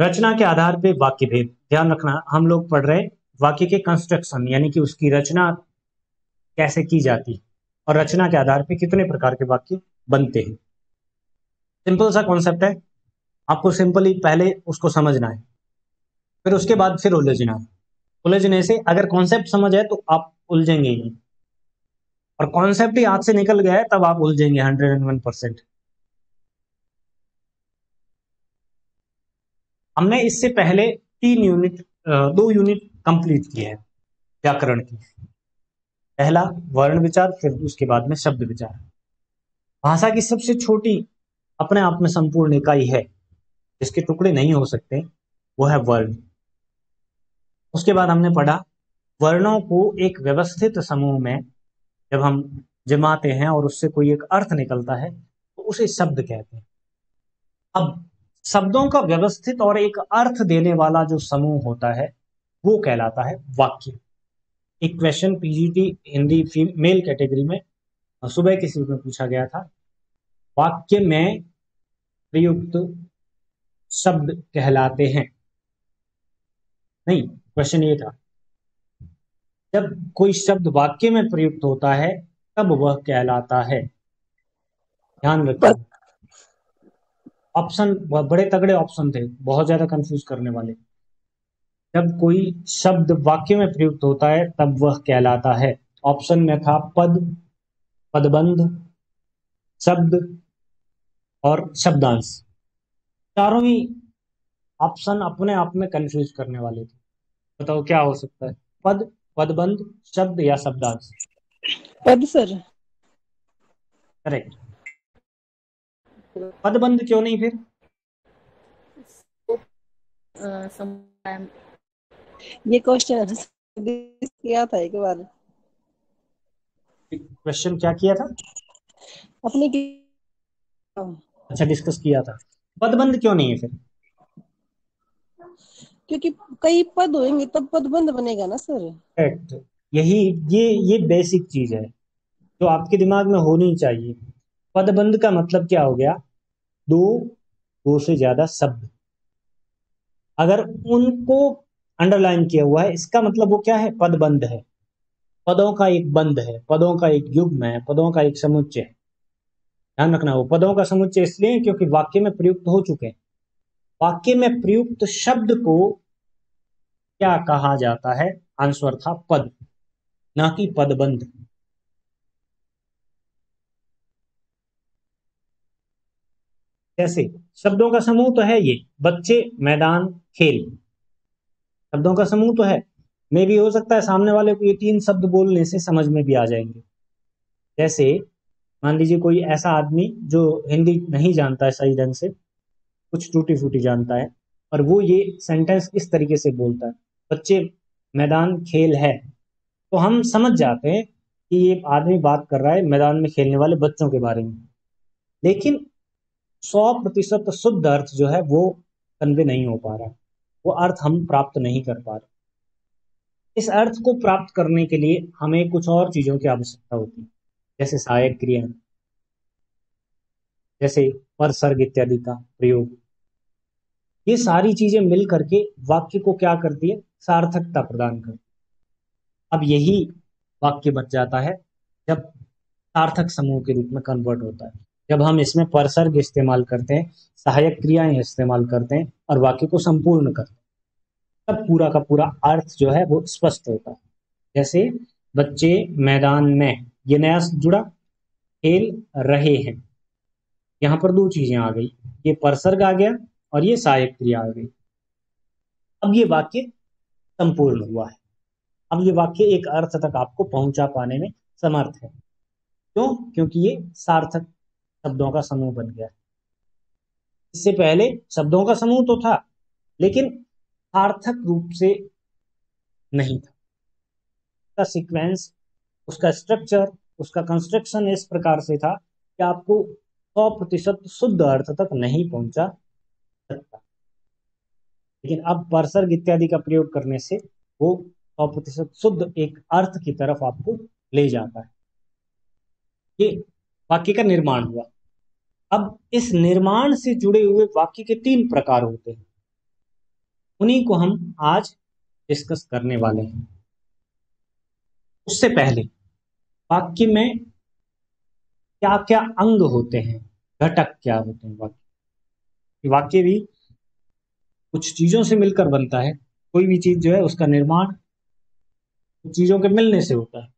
रचना के आधार पे वाक्य भेद, ध्यान रखना हम लोग पढ़ रहे वाक्य के कंस्ट्रक्शन यानी कि उसकी रचना कैसे की जाती और रचना के आधार पे कितने प्रकार के वाक्य बनते हैं। सिंपल सा कॉन्सेप्ट है, आपको सिंपली पहले उसको समझना है, फिर उसके बाद फिर उलझना है। उलझने से अगर कॉन्सेप्ट समझ है तो आप उलझेंगे ही, और कॉन्सेप्ट ही हाथ से निकल गया है तब आप उलझेंगे 101%। हमने इससे पहले 2 यूनिट कंप्लीट किए हैं व्याकरण की। पहला वर्ण विचार, फिर उसके बाद में शब्द विचार। भाषा की सबसे छोटी अपने आप में संपूर्ण इकाई है जिसके टुकड़े नहीं हो सकते, वो है वर्ण। उसके बाद हमने पढ़ा वर्णों को एक व्यवस्थित समूह में जब हम जमाते हैं और उससे कोई एक अर्थ निकलता है तो उसे शब्द कहते हैं। अब शब्दों का व्यवस्थित और एक अर्थ देने वाला जो समूह होता है वो कहलाता है वाक्य। एक question PGT Hindi male category में सुबह किसी में पूछा गया था, वाक्य में प्रयुक्त शब्द कहलाते हैं। नहीं, क्वेश्चन ये था, जब कोई शब्द वाक्य में प्रयुक्त होता है तब वह कहलाता है। ध्यान रखना, ऑप्शन बड़े तगड़े ऑप्शन थे, बहुत ज्यादा कंफ्यूज करने वाले। जब कोई शब्द वाक्य में प्रयुक्त होता है तब वह कहलाता है। ऑप्शन में था पद, पदबंध, शब्द और शब्दांश। चारों ही ऑप्शन अपने आप में कंफ्यूज करने वाले थे। बताओ क्या हो सकता है, पद, पदबंध, शब्द या शब्दांश? पद सर। करेक्ट। पदबंध क्यों नहीं? फिर ये क्वेश्चन किया था एक बार। क्वेश्चन क्या किया था अपने की? अच्छा, डिस्कस किया था। पदबंध क्यों नहीं है फिर? क्योंकि कई पद होंगे तब पदबंध बनेगा ना सर। करेक्ट, यही ये बेसिक चीज है जो आपके दिमाग में होनी चाहिए। पदबंध का मतलब क्या हो गया, दो से ज्यादा शब्द अगर उनको अंडरलाइन किया हुआ है इसका मतलब वो क्या है, पदबंध है। पदों का एक बंद है, पदों का एक युग्म है, पदों का एक समुच्चय है। ध्यान रखना, वो पदों का समुच्चय इसलिए क्योंकि वाक्य में प्रयुक्त हो चुके हैं। वाक्य में प्रयुक्त शब्द को क्या कहा जाता है? आंसर था पद, ना कि पदबंध। जैसे शब्दों का समूह तो है ये, बच्चे, मैदान, खेल, शब्दों का समूह तो है। मे भी हो सकता है सामने वाले को ये 3 शब्द बोलने से समझ में भी आ जाएंगे। जैसे मान लीजिए कोई ऐसा आदमी जो हिंदी नहीं जानता है सही ढंग से, कुछ टूटी फूटी जानता है, और वो ये सेंटेंस इस तरीके से बोलता है, बच्चे, मैदान, खेल है, तो हम समझ जाते हैं कि ये आदमी बात कर रहा है मैदान में खेलने वाले बच्चों के बारे में। लेकिन 100% शुद्ध अर्थ जो है वो कन्वे नहीं हो पा रहा, वो अर्थ हम प्राप्त नहीं कर पा रहे। इस अर्थ को प्राप्त करने के लिए हमें कुछ और चीजों की आवश्यकता होती है, जैसे सहायक क्रिया, जैसे परसर्ग इत्यादि का प्रयोग। ये सारी चीजें मिल करके वाक्य को क्या करती है, सार्थकता प्रदान करती है। अब यही वाक्य बच जाता है जब सार्थक समूह के रूप में कन्वर्ट होता है, जब हम इसमें परसर्ग इस्तेमाल करते हैं, सहायक क्रियाएं इस्तेमाल करते हैं और वाक्य को संपूर्ण करते हैं, तब पूरा का पूरा अर्थ जो है वो स्पष्ट होता है। जैसे बच्चे मैदान में, ये नया जुड़ा, खेल रहे हैं, यहाँ पर 2 चीजें आ गई, ये परसर्ग आ गया और ये सहायक क्रिया आ गई। अब ये वाक्य संपूर्ण हुआ है। अब ये वाक्य एक अर्थ तक आपको पहुंचा पाने में समर्थ है। क्यों? क्योंकि ये सार्थक शब्दों का समूह बन गया। इससे पहले शब्दों का समूह तो था लेकिन सार्थक रूप से नहीं था। उसका सीक्वेंस, उसका स्ट्रक्चर, उसका कंस्ट्रक्शन इस प्रकार से था कि आपको 100% शुद्ध अर्थ तक नहीं पहुंचा सकता। लेकिन अब परसर्ग इत्यादि का प्रयोग करने से वो 100% शुद्ध एक अर्थ की तरफ आपको ले जाता है। ये वाक्य का निर्माण हुआ। अब इस निर्माण से जुड़े हुए वाक्य के 3 प्रकार होते हैं। उन्हीं को हम आज डिस्कस करने वाले हैं। उससे पहले वाक्य में क्या क्या अंग होते हैं, घटक क्या होते हैं। वाक्य भी कुछ चीजों से मिलकर बनता है, कोई भी चीज जो है उसका निर्माण चीजों के मिलने से होता है।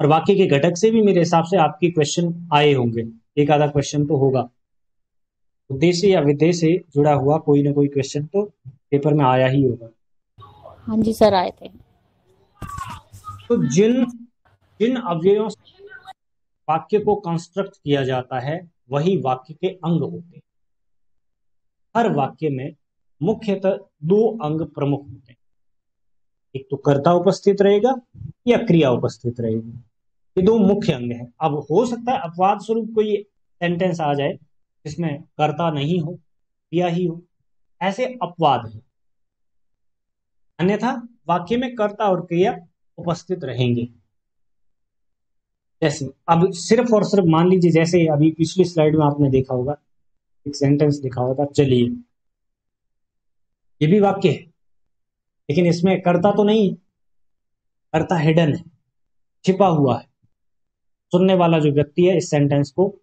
और वाक्य के घटक से भी मेरे हिसाब से आपके क्वेश्चन आए होंगे, एक आधा क्वेश्चन तो होगा, देश या विदेश से जुड़ा हुआ कोई ना कोई क्वेश्चन तो पेपर में आया ही होगा। हाँ जी सर, आए थे। तो जिन अवयवों से वाक्य को कंस्ट्रक्ट किया जाता है वही वाक्य के अंग होते हैं। हर वाक्य में मुख्यतः दो अंग प्रमुख होते हैं, एक तो कर्ता उपस्थित रहेगा या क्रिया उपस्थित रहेगी, ये दो मुख्य अंग हैं। अब हो सकता है अपवाद स्वरूप कोई सेंटेंस आ जाए जिसमें कर्ता नहीं हो, क्रिया ही हो, ऐसे अपवाद है, अन्यथा वाक्य में कर्ता और क्रिया उपस्थित रहेंगे। जैसे अब सिर्फ और सिर्फ मान लीजिए, जैसे अभी पिछली स्लाइड में आपने देखा होगा एक सेंटेंस लिखा होगा चलिए, ये भी वाक्य है लेकिन इसमें कर्ता तो नहीं, कर्ता हिडन है, छिपा हुआ है। सुनने वाला जो व्यक्ति है इस सेंटेंस को,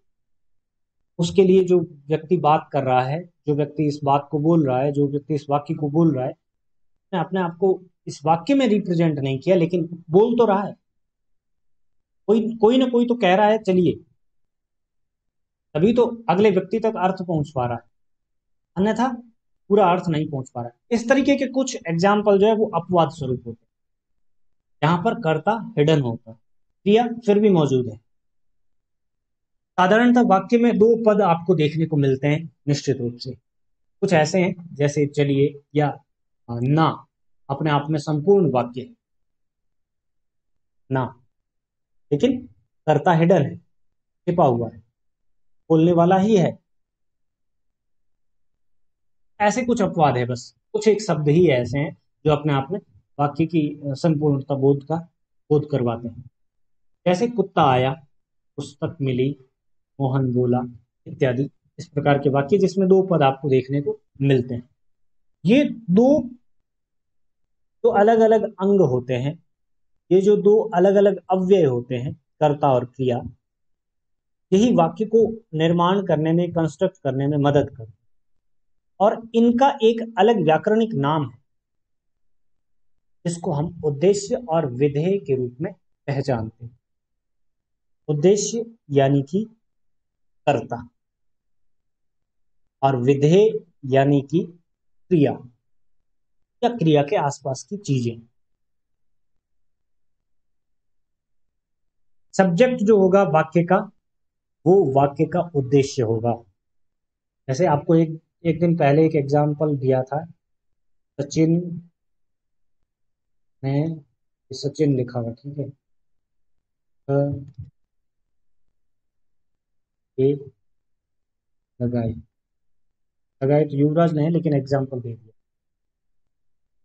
उसके लिए जो व्यक्ति बात कर रहा है, जो व्यक्ति इस बात को बोल रहा है, जो व्यक्ति इस वाक्य को बोल रहा है, उसने अपने आप को इस वाक्य में रिप्रेजेंट नहीं किया लेकिन बोल तो रहा है, कोई ना कोई तो कह रहा है चलिए, तभी तो अगले व्यक्ति तक अर्थ पहुंच पा रहा है, अन्यथा पूरा अर्थ नहीं पहुंच पा रहा है। इस तरीके के कुछ एग्जाम्पल जो है वो अपवाद स्वरूप होते हैं, जहां पर कर्ता हिडन होता है, क्रिया फिर भी मौजूद है। साधारणतः वाक्य में दो पद आपको देखने को मिलते हैं निश्चित रूप से, कुछ ऐसे हैं जैसे चलिए या ना, अपने आप में संपूर्ण वाक्य है ना, लेकिन कर्ता हिडन है, छिपा हुआ है, बोलने वाला ही है। ऐसे कुछ अपवाद है, बस कुछ एक शब्द ही ऐसे हैं जो अपने आप में वाक्य की संपूर्णता बोध करवाते हैं, जैसे कुत्ता आया, पुस्तक मिली, मोहन बोला इत्यादि, इस प्रकार के वाक्य जिसमें दो पद आपको देखने को मिलते हैं। ये दो अलग अलग अंग होते हैं, ये जो दो अलग अलग अव्यय होते हैं कर्ता और क्रिया, यही वाक्य को निर्माण करने में, कंस्ट्रक्ट करने में मदद करते हैं और इनका एक अलग व्याकरणिक नाम है जिसको हम उद्देश्य और विधेय के रूप में पहचानते हैं। उद्देश्य यानी कि कर्ता और विधेय यानी कि क्रिया या क्रिया के आसपास की चीजें। सब्जेक्ट जो होगा वाक्य का वो वाक्य का उद्देश्य होगा। जैसे आपको एक दिन पहले एक एग्जाम्पल दिया था, सचिन ने सचिन लिखा हुआ, ठीक है, लगाए तो युवराज ने, लेकिन एग्जाम्पल दे दिया।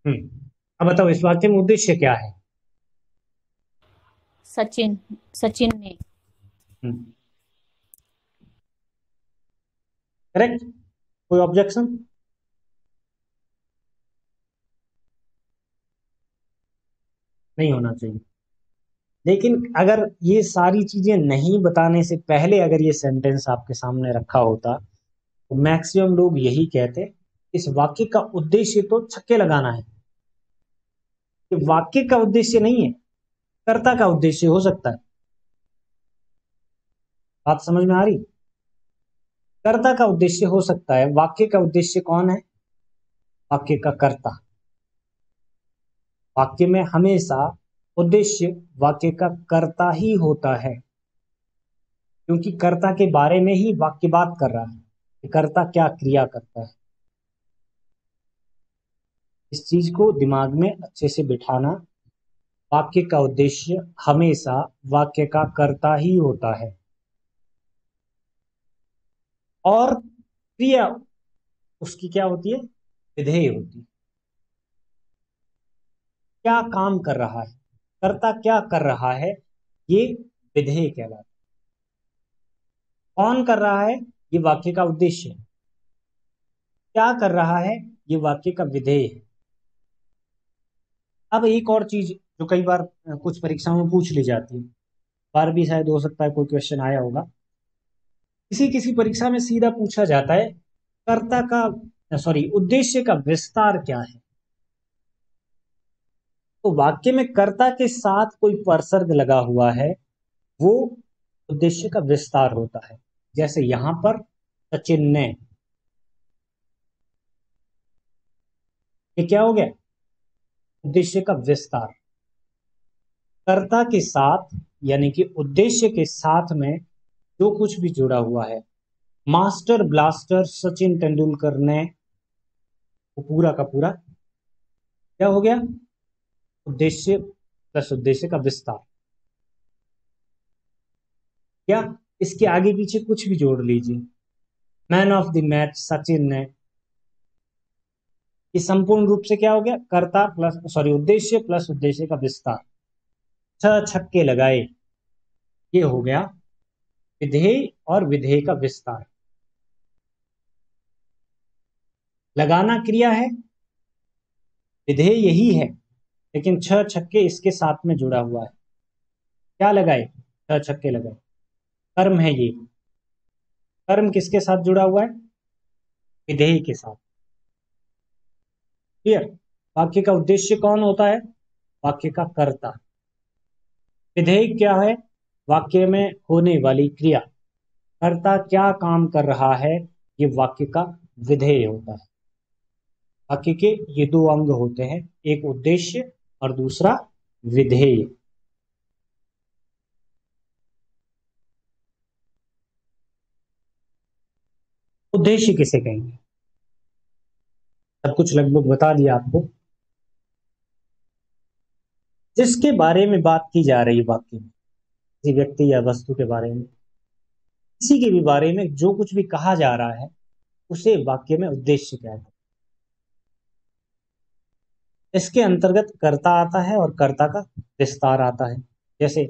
अब बताओ इस वाक्य में उद्देश्य क्या है? सचिन ने, करेक्ट। कोई ऑब्जेक्शन? नहीं होना चाहिए। लेकिन अगर ये सारी चीजें नहीं बताने से पहले अगर ये सेंटेंस आपके सामने रखा होता तो मैक्सिमम लोग यही कहते इस वाक्य का उद्देश्य तो छक्के लगाना है। ये वाक्य का उद्देश्य नहीं है, कर्ता का उद्देश्य हो सकता है। बात समझ में आ रही? कर्ता का उद्देश्य हो सकता है, वाक्य का उद्देश्य कौन है? वाक्य का कर्ता। वाक्य में हमेशा उद्देश्य वाक्य का कर्ता ही होता है, क्योंकि कर्ता के बारे में ही वाक्य बात कर रहा है, कर्ता क्या क्रिया करता है। इस चीज को दिमाग में अच्छे से बिठाना, वाक्य का उद्देश्य हमेशा वाक्य का कर्ता ही होता है और क्रिया उसकी क्या होती है? विधेय होती है। क्या काम कर रहा है कर्ता, क्या कर रहा है, ये विधेय कहलाता है। कौन कर रहा है, ये वाक्य का उद्देश्य है। क्या कर रहा है, ये वाक्य का विधेय है। अब एक और चीज जो कई बार कुछ परीक्षाओं में पूछ ली जाती है, बार भी शायद हो सकता है कोई क्वेश्चन आया होगा, किसी किसी परीक्षा में सीधा पूछा जाता है कर्ता का उद्देश्य का विस्तार क्या है। तो वाक्य में कर्ता के साथ कोई उपसर्ग लगा हुआ है वो उद्देश्य का विस्तार होता है। जैसे यहां पर सचिन ने, ये क्या हो गया, उद्देश्य का विस्तार। कर्ता के साथ यानी कि उद्देश्य के साथ में जो कुछ भी जुड़ा हुआ है, मास्टर ब्लास्टर सचिन तेंदुलकर ने, वो पूरा का पूरा क्या हो गया, उद्देश्य प्लस उद्देश्य का विस्तार। या इसके आगे पीछे कुछ भी जोड़ लीजिए, man of the match Sachin ने, ये संपूर्ण रूप से क्या हो गया, कर्ता प्लस उद्देश्य प्लस उद्देश्य का विस्तार। 6 छक्के लगाए, ये हो गया विधेय और विधेय का विस्तार। लगाना क्रिया है, विधेय यही है, लेकिन 6 छक्के इसके साथ में जुड़ा हुआ है। क्या लगाए, 6 छक्के लगाए। कर्म है, ये कर्म किसके साथ जुड़ा हुआ है, विधेय के साथ। क्लियर। वाक्य का उद्देश्य कौन होता है, वाक्य का कर्ता। विधेय क्या है, वाक्य में होने वाली क्रिया। कर्ता क्या काम कर रहा है, ये वाक्य का विधेय होता है। वाक्य के ये दो अंग होते हैं, एक उद्देश्य और दूसरा विधेय। उद्देश्य किसे कहेंगे, सब कुछ लगभग बता दिया आपको। जिसके बारे में बात की जा रही है वाक्य में, किसी व्यक्ति या वस्तु के बारे में, किसी के भी बारे में जो कुछ भी कहा जा रहा है उसे वाक्य में उद्देश्य कहते हैं। इसके अंतर्गत कर्ता आता है और कर्ता का विस्तार आता है। जैसे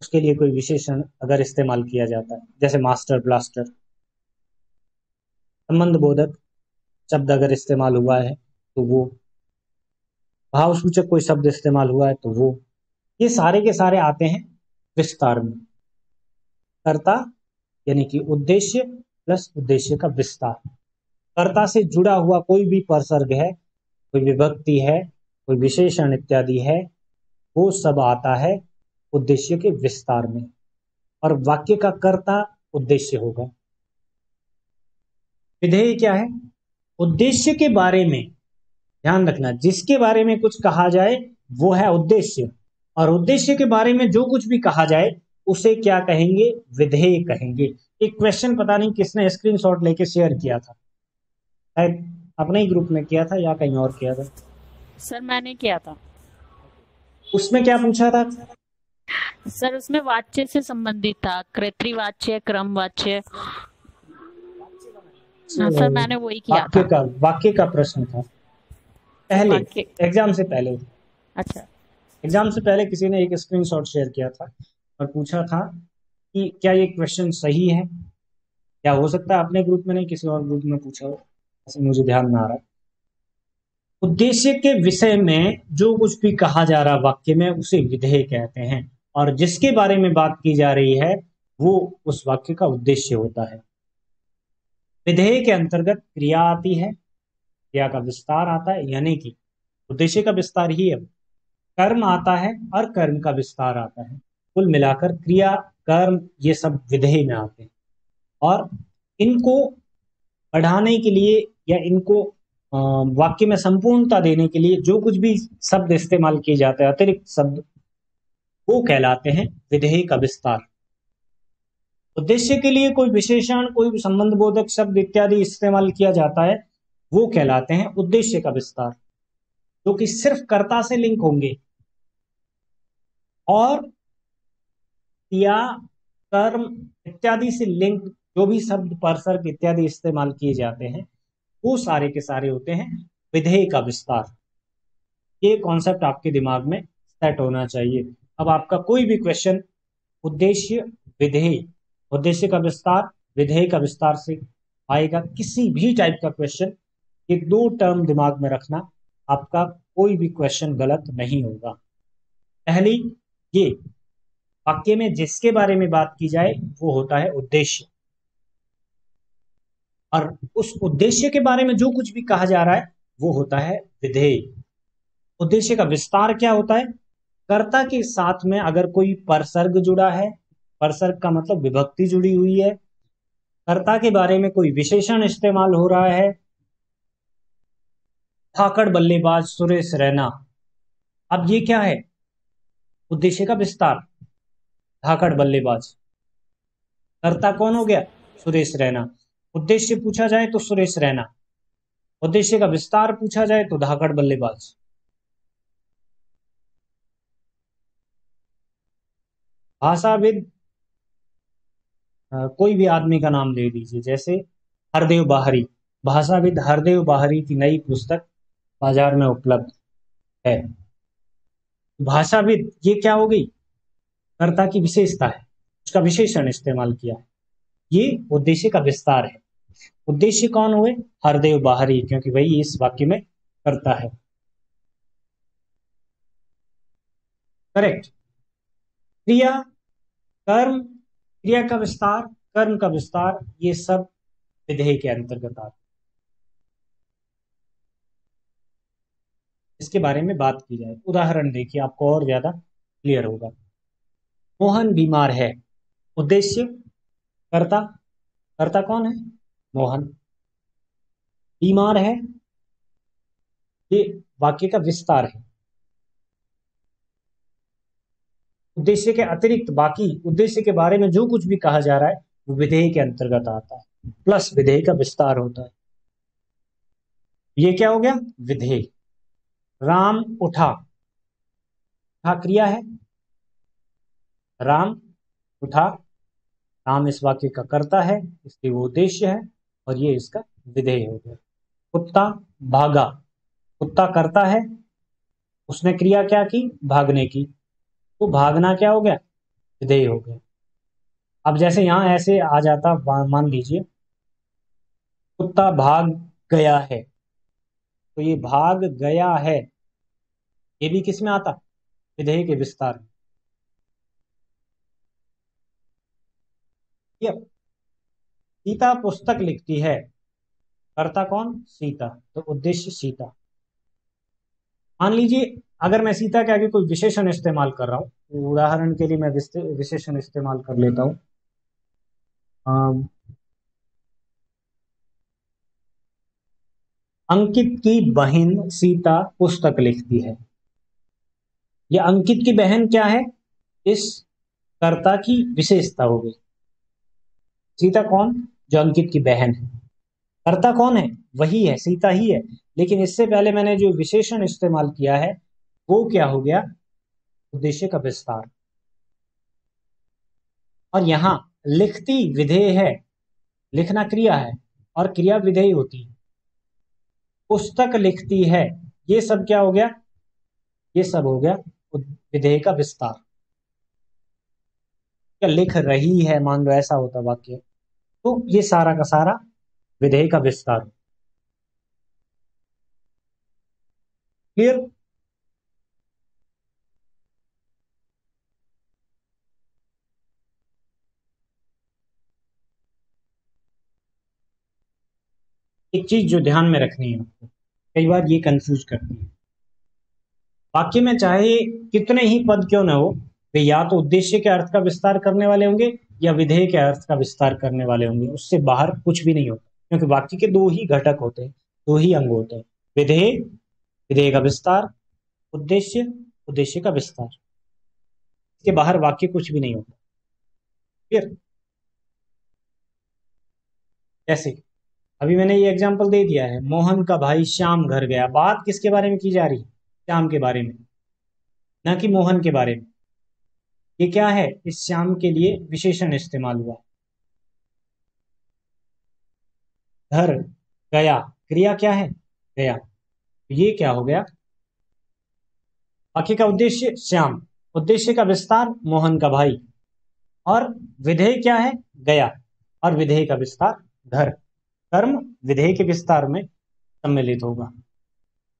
उसके लिए कोई विशेषण अगर इस्तेमाल किया जाता है, जैसे मास्टर ब्लास्टर, संबंध बोधक शब्द अगर इस्तेमाल हुआ है तो वो, भाव सूचक कोई शब्द इस्तेमाल हुआ है तो वो, ये सारे के सारे आते हैं विस्तार में। कर्ता यानी कि उद्देश्य प्लस उद्देश्य का विस्तार। कर्ता से जुड़ा हुआ कोई भी उपसर्ग है, कोई विभक्ति है, कोई विशेषण इत्यादि है, वो सब आता है उद्देश्य के विस्तार में। और वाक्य का कर्ता उद्देश्य होगा। विधेय क्या है, उद्देश्य के बारे में। ध्यान रखना, जिसके बारे में कुछ कहा जाए वो है उद्देश्य, और उद्देश्य के बारे में जो कुछ भी कहा जाए उसे क्या कहेंगे, विधेय कहेंगे। एक क्वेश्चन पता नहीं किसने स्क्रीनशॉट लेके शेयर किया था, अपने ही ग्रुप में किया था या कहीं और किया था। सर मैंने किया था। उसमें क्या पूछा था सर, उसमें वाच्य से संबंधित था, कृतवाच्य क्रमवाच्य। सर मैंने वही किया वाक्य था। वाक्य का प्रश्न था पहले, एग्जाम से पहले। अच्छा, एग्जाम से पहले किसी ने एक स्क्रीनशॉट शेयर किया था और पूछा था कि क्या ये क्वेश्चन सही है, क्या हो सकता है अपने ग्रुप में नहीं किसी और ग्रुप में पूछा हो, ऐसे मुझे ध्यान ना आ रहा है। उद्देश्य के विषय में जो कुछ भी कहा जा रहा वाक्य में उसे विधेय कहते हैं, और जिसके बारे में बात की जा रही है वो उस वाक्य का उद्देश्य होता है। विधेय के अंतर्गत क्रिया आती है, क्रिया का विस्तार आता है यानी कि उद्देश्य का विस्तार ही है। कर्म आता है और कर्म का विस्तार आता है। कुल मिलाकर क्रिया कर्म ये सब विधेय में आते हैं, और इनको बढ़ाने के लिए या इनको वाक्य में संपूर्णता देने के लिए जो कुछ भी शब्द इस्तेमाल किए जाते हैं, अतिरिक्त शब्द, वो कहलाते हैं विधेय का विस्तार। उद्देश्य के लिए कोई विशेषण, कोई संबंध बोधक शब्द इत्यादि इस्तेमाल किया जाता है, वो कहलाते हैं उद्देश्य का विस्तार, जो कि सिर्फ कर्ता से लिंक होंगे। और क्रिया कर्म इत्यादि से लिंक जो भी शब्द उपसर्ग इत्यादि इस्तेमाल किए जाते हैं वो सारे के सारे होते हैं विधेय का विस्तार। ये कॉन्सेप्ट आपके दिमाग में सेट होना चाहिए। अब आपका कोई भी क्वेश्चन उद्देश्य विधेय, उद्देश्य का विस्तार विधेय का विस्तार से आएगा, किसी भी टाइप का क्वेश्चन, ये दो टर्म दिमाग में रखना आपका कोई भी क्वेश्चन गलत नहीं होगा। पहली ये वाक्य में जिसके बारे में बात की जाए वो होता है उद्देश्य, और उस उद्देश्य के बारे में जो कुछ भी कहा जा रहा है वो होता है विधेय। उद्देश्य का विस्तार क्या होता है, कर्ता के साथ में अगर कोई परसर्ग जुड़ा है, परसर्ग का मतलब विभक्ति जुड़ी हुई है, कर्ता के बारे में कोई विशेषण इस्तेमाल हो रहा है, ठाकड़ बल्लेबाज सुरेश रैना, अब ये क्या है, उद्देश्य का विस्तार। ठाकड़ बल्लेबाज, कर्ता कौन हो गया, सुरेश रैना। उद्देश्य पूछा जाए तो सुरेश रैना, उद्देश्य का विस्तार पूछा जाए तो ठाकड़ बल्लेबाज। भाषाविद कोई भी आदमी का नाम ले लीजिए, जैसे हरदेव बाहरी, भाषाविद हरदेव बाहरी की नई पुस्तक बाजार में उपलब्ध है। भाषाविद ये क्या हो गई, कर्ता की विशेषता है, उसका विशेषण इस्तेमाल किया है, ये उद्देश्य का विस्तार है। उद्देश्य कौन हुए, हरदेव बाहरी, क्योंकि वही इस वाक्य में कर्ता है। करेक्ट। क्रिया, कर्म, क्रिया का विस्तार, कर्म का विस्तार, ये सब विधेय के अंतर्गत आते हैं, इसके बारे में बात की जाए। उदाहरण देखिए, आपको और ज्यादा क्लियर होगा। मोहन बीमार है, उद्देश्य कर्ता, कर्ता कौन है, मोहन। बीमार है, ये वाक्य का विस्तार है। उद्देश्य के अतिरिक्त बाकी उद्देश्य के बारे में जो कुछ भी कहा जा रहा है वो विधेय के अंतर्गत आता है, प्लस विधेय का विस्तार होता है। ये क्या हो गया, विधेय। राम उठा, उठा क्रिया है, राम उठा, राम इस वाक्य का कर्ता है, इसलिए वो उद्देश्य है और ये इसका विधेय हो गया। कुत्ता भागा, कुत्ता कर्ता है, उसने क्रिया क्या की, भागने की, तो भागना क्या हो गया, विधेय हो गया। अब जैसे यहां ऐसे आ जाता, मान लीजिए कुत्ता भाग गया है, तो ये भाग गया है ये भी किस में आता, विधेय के विस्तार में। सीता पुस्तक लिखती है, कर्ता कौन, सीता, तो उद्देश्य सीता। मान लीजिए अगर मैं सीता के आगे कोई विशेषण इस्तेमाल कर रहा हूं, उदाहरण के लिए मैं विशेषण इस्तेमाल कर लेता हूं, अंकित की बहन सीता पुस्तक लिखती है, यह अंकित की बहन क्या है, इस कर्ता की विशेषता हो गई। सीता कौन, जो अंकित की बहन है, कर्ता कौन है, वही है, सीता ही है, लेकिन इससे पहले मैंने जो विशेषण इस्तेमाल किया है वो क्या हो गया, उद्देश्य का विस्तार। और यहाँ लिखती विधेय है, लिखना क्रिया है और क्रिया विधेय होती है। पुस्तक लिखती है, ये सब क्या हो गया, ये सब हो गया विधेय का विस्तार। लिख रही है, मान लो ऐसा होता वाक्य, तो ये सारा का सारा विधेय का विस्तार। क्लियर। एक चीज जो ध्यान में रखनी है आपको, कई बार ये कंफ्यूज करती है, वाक्य में चाहे कितने ही पद क्यों ना हो, वे या तो उद्देश्य के अर्थ का विस्तार करने वाले होंगे या विधेय के अर्थ का विस्तार करने वाले होंगे, उससे बाहर कुछ भी नहीं होता, क्योंकि वाक्य के दो ही घटक होते हैं, दो ही अंग होते हैं, विधेय, विधेय का विस्तार, उद्देश्य, उद्देश्य का विस्तार, इसके बाहर वाक्य कुछ भी नहीं होता। क्लियर। जैसे अभी मैंने ये एग्जाम्पल दे दिया है, मोहन का भाई श्याम घर गया, बात किसके बारे में की जा रही है, श्याम के बारे में, ना कि मोहन के बारे में। ये क्या है, इस श्याम के लिए विशेषण इस्तेमाल हुआ। घर गया, क्रिया क्या है, गया, ये क्या हो गया, वाक्य का उद्देश्य श्याम, उद्देश्य का विस्तार मोहन का भाई, और विधेय क्या है, गया, और विधेय का विस्तार घर। कर्म विधेय के विस्तार में सम्मिलित होगा।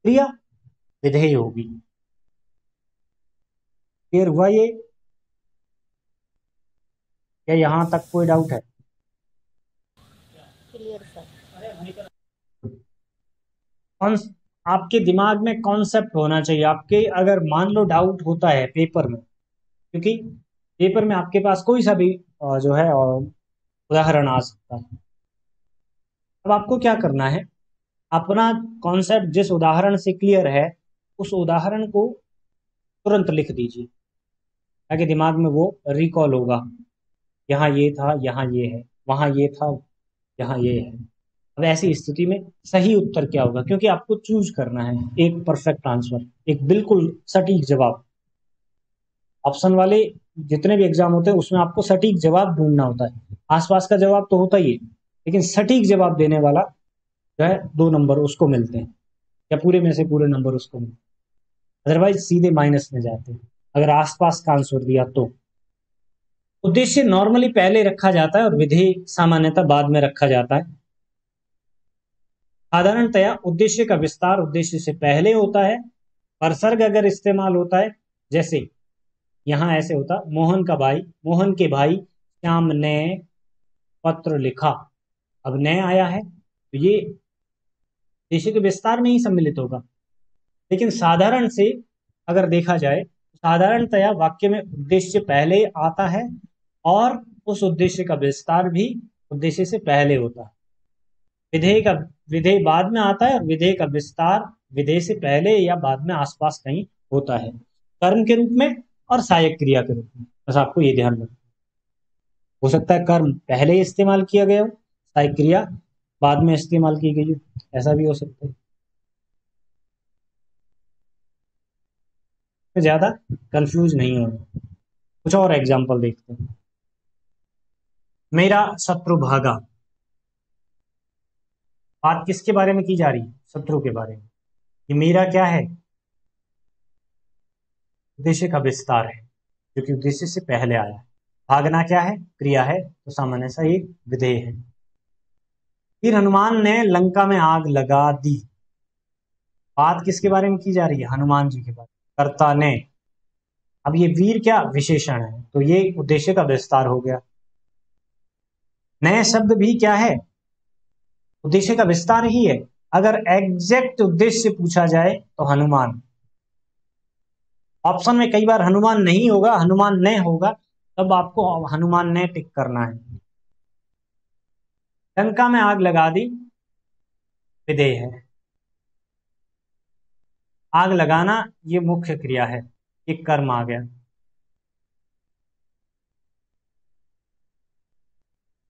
क्रिया विधेय होगी। क्लियर हुआ ये? क्या यहाँ तक कोई डाउट है? आपके दिमाग में कॉन्सेप्ट होना चाहिए। आपके अगर मान लो डाउट होता है पेपर में, क्योंकि पेपर में आपके पास कोई सा भी जो है उदाहरण आ सकता है। अब आपको क्या करना है, अपना कॉन्सेप्ट जिस उदाहरण से क्लियर है उस उदाहरण को तुरंत लिख दीजिए ताकि दिमाग में वो रिकॉल होगा। यहाँ ये था, यहाँ ये है, वहाँ ये था, यहाँ ये है। अब ऐसी स्थिति में सही उत्तर क्या होगा, क्योंकि आपको चूज करना है एक परफेक्ट आंसर, एक बिल्कुल सटीक जवाब। ऑप्शन वाले जितने भी एग्जाम होते हैं उसमें आपको सटीक जवाब ढूंढना होता है। आसपास का जवाब तो होता ही है, लेकिन सटीक जवाब देने वाला जो है 2 नंबर उसको मिलते हैं, या पूरे में से पूरे नंबर उसको मिलते हैं, अदरवाइज सीधे माइनस में जाते हैं अगर आसपास का आंसर दिया तो। उद्देश्य नॉर्मली पहले रखा जाता है और विधेय सामान्यतः बाद में रखा जाता है। साधारणतया उद्देश्य का विस्तार उद्देश्य से पहले होता है। परसर्ग अगर इस्तेमाल होता है, जैसे यहाँ ऐसे होता, मोहन का भाई, मोहन के भाई श्याम ने पत्र लिखा। अब नए आया है तो ये उद्देश्य के विस्तार में ही सम्मिलित होगा। लेकिन साधारण से अगर देखा जाए तो साधारणतया वाक्य में उद्देश्य पहले आता है और उस उद्देश्य का विस्तार भी उद्देश्य से पहले होता है। विधेय बाद में आता है और विधेय का विस्तार विधेय से पहले या बाद में आसपास कहीं होता है, कर्म के रूप में और सहायक क्रिया के रूप में। बस आपको ये ध्यान रखना, हो सकता है कर्म पहले इस्तेमाल किया गया हो, सहायक क्रिया बाद में इस्तेमाल की गई हो, ऐसा भी हो सकता है। ज्यादा कंफ्यूज नहीं होना। कुछ और एग्जाम्पल देखते हैं। मेरा शत्रु भागा। बात किसके बारे में की जा रही है? शत्रु के बारे में। ये मेरा क्या है? उद्देश्य का विस्तार है जो कि उद्देश्य से पहले आया। भागना क्या है? क्रिया है, तो सामान्य सा ये विधेय है। फिर हनुमान ने लंका में आग लगा दी। बात किसके बारे में की जा रही है? हनुमान जी के बारे में। कर्ता ने, अब ये वीर क्या विशेषण है, तो ये उद्देश्य का विस्तार हो गया। नए शब्द भी क्या है? उद्देश्य का विस्तार ही है। अगर एग्जैक्ट उद्देश्य पूछा जाए तो हनुमान। ऑप्शन में कई बार हनुमान नहीं होगा, हनुमान ने होगा, तब आपको हनुमान ने टिक करना है। लंका में आग लगा दी विधेय है। आग लगाना ये मुख्य क्रिया है, एक कर्म आ गया।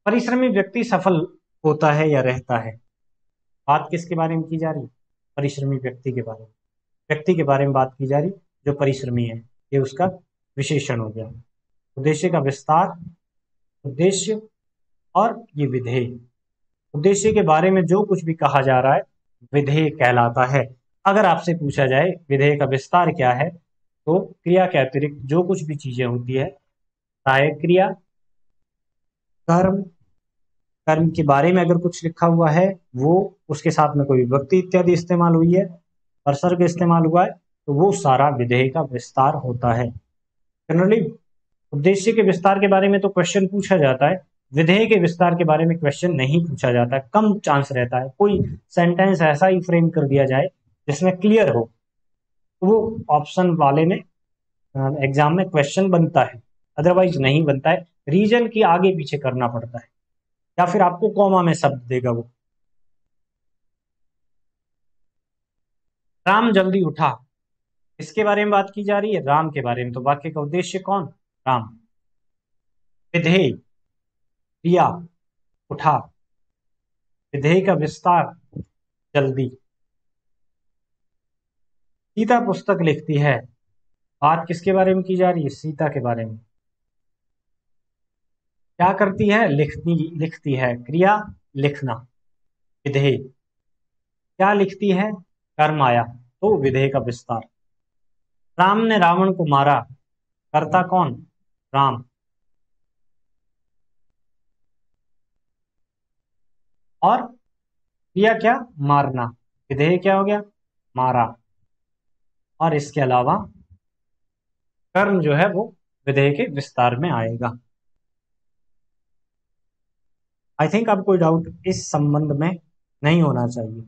परिश्रमी व्यक्ति सफल होता है या रहता है। बात किसके बारे में की जा रही है? परिश्रमी व्यक्ति के बारे में। व्यक्ति के बारे में बात की जा रही जो परिश्रमी है, ये उसका विशेषण हो गया। उद्देश्य का विस्तार उद्देश्य और ये विधेय। उद्देश्य के बारे में जो कुछ भी कहा जा रहा है विधेय कहलाता है। अगर आपसे पूछा जाए विधेय का विस्तार क्या है, तो क्रिया के अतिरिक्त जो कुछ भी चीजें होती है, सहायक क्रिया, कर्म, कर्म के बारे में अगर कुछ लिखा हुआ है वो, उसके साथ में कोई विभक्ति इत्यादि इस्तेमाल हुई है, परसर्ग इस्तेमाल हुआ है, तो वो सारा विधेय का विस्तार होता है। जनरली उद्देश्य के विस्तार के बारे में तो क्वेश्चन पूछा जाता है, विधेय के विस्तार के बारे में क्वेश्चन नहीं पूछा जाता, कम चांस रहता है। कोई सेंटेंस ऐसा ही फ्रेम कर दिया जाए जिसमें क्लियर हो, तो वो ऑप्शन वाले में एग्जाम में क्वेश्चन बनता है, अदरवाइज नहीं बनता है। रीजन की आगे पीछे करना पड़ता है, या फिर आपको कॉमा में शब्द देगा वो। राम जल्दी उठा, इसके बारे में बात की जा रही है, राम के बारे में। तो वाक्य का उद्देश्य कौन? राम। विधेय क्रिया उठा, विधेय का विस्तार जल्दी। सीता पुस्तक लिखती है। बात किसके बारे में की जा रही है? सीता के बारे में। क्या करती है? लिखती है, क्रिया लिखना, विधेय। क्या लिखती है? कर्म आया, तो विधेय का विस्तार। राम ने रावण को मारा। कर्ता कौन? राम। और क्रिया क्या? मारना, विधेय क्या हो गया? मारा। और इसके अलावा कर्म जो है वो विधेय के विस्तार में आएगा। आई थिंक अब कोई डाउट इस संबंध में नहीं होना चाहिए।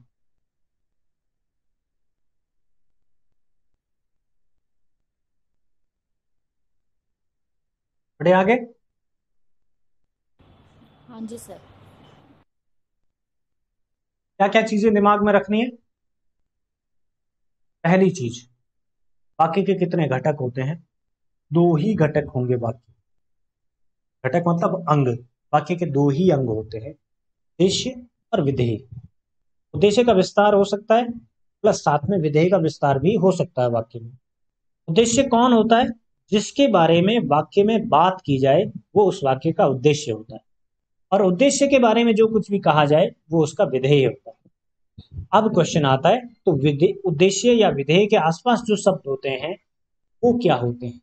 बढ़े आगे। हाँ जी सर। क्या क्या चीजें दिमाग में रखनी है? पहली चीज, बाकी के कितने घटक होते हैं? दो ही घटक होंगे। बाकी घटक मतलब अंग, बाकी के दो ही अंग होते हैं, उद्देश्य और विधेय। उद्देश्य का विस्तार हो सकता है प्लस साथ में विधेय का विस्तार भी हो सकता है वाक्य में। उद्देश्य कौन होता है? जिसके बारे में वाक्य में बात की जाए वो उस वाक्य का उद्देश्य होता है, और उद्देश्य के बारे में जो कुछ भी कहा जाए वो उसका विधेय होता है। अब क्वेश्चन आता है तो उद्देश्य या विधेय के आसपास जो शब्द होते हैं वो क्या होते हैं?